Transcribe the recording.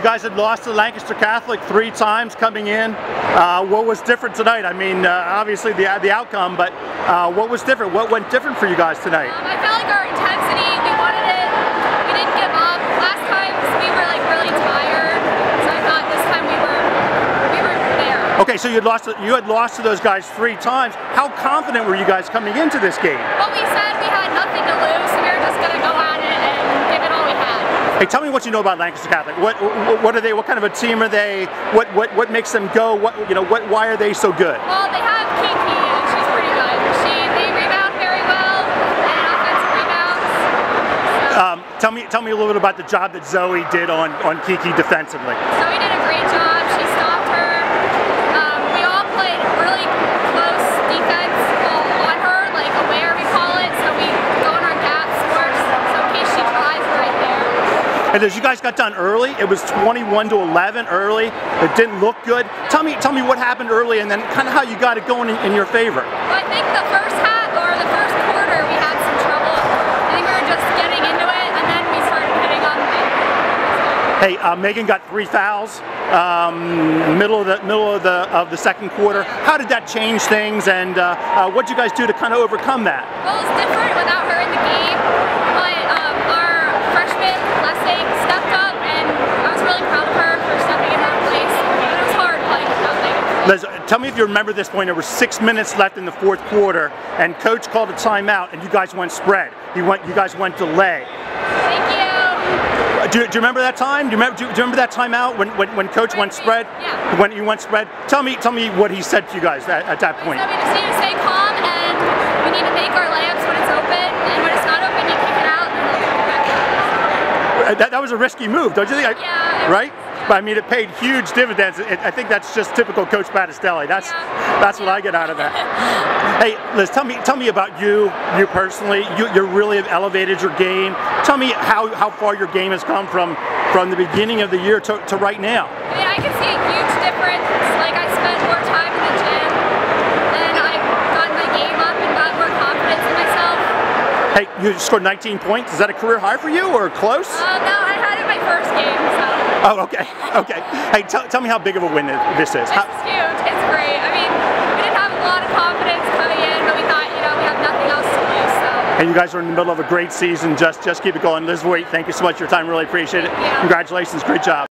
You guys had lost to Lancaster Catholic 3 times coming in. What was different tonight? I mean, obviously the outcome, but what was different? What went different for you guys tonight? I felt like our intensity, we wanted it. We didn't give up. Last time we were like really tired, so I thought this time we were there. Okay, so you had lost to those guys 3 times. How confident were you guys coming into this game? Well, we said we had nothing to lose, so we were just going to go at it and give it all we had. Hey, tell me what you know about Lancaster Catholic. What are they? What kind of a team are they? What makes them go? Why are they so good? Well, they have Kiki, and she's pretty good. They rebound very well, and offensive rebounds. So. Tell me a little bit about the job that Zoe did on Kiki defensively. Zoe did a great job. She stopped her. We all played really close defense on her, like aware we call it. So we go in our gaps first, so in case she tries right there. And as you guys got done early, it was 21-11 early. It didn't look good. Tell me what happened early, and then kind of how you got it going in your favor. Well, I think the first half or the first quarter we had some trouble. I think we were just getting into it, and then we started hitting on the Hey, Megan got 3 fouls middle of the second quarter. How did that change things, and what did you guys do to kind of overcome that? Well, it's different without her in the game, but our freshman Leslie stepped up, and I was really proud of her for stepping in that place. It was hard, like nothing. Liz, tell me if you remember this point. There were 6 minutes left in the fourth quarter, and Coach called a timeout, and you guys went spread. You guys went delay. Thank you. Do you remember that time? Do you remember that timeout when Coach went spread? Yeah. When you went spread? Tell me what he said to you guys at that point. We just need to stay calm, and we need to make our layups when it's open, and when it's not open, you kick it out, and then we'll go back. That was a risky move, don't you think? Yeah. Right? But I mean, it paid huge dividends. I think that's just typical Coach Battistelli. That's what I get out of that. Hey, Liz, tell me about you personally. You really have elevated your game. Tell me how far your game has come from the beginning of the year to right now. I mean, I can see a huge difference. Like, I spent more time in the gym, and I've gotten my game up and got more confidence in myself. Hey, you scored 19 points. Is that a career high for you, or close? No, I had it my first game, so. Oh, okay, okay. Hey, tell me how big of a win this is. It's huge, it's great. I mean, we didn't have a lot of confidence coming in, but we thought, you know, we have nothing else to lose, so. And you guys are in the middle of a great season. Just keep it going. Liz Voight, thank you so much for your time. Really appreciate it. Congratulations, great job.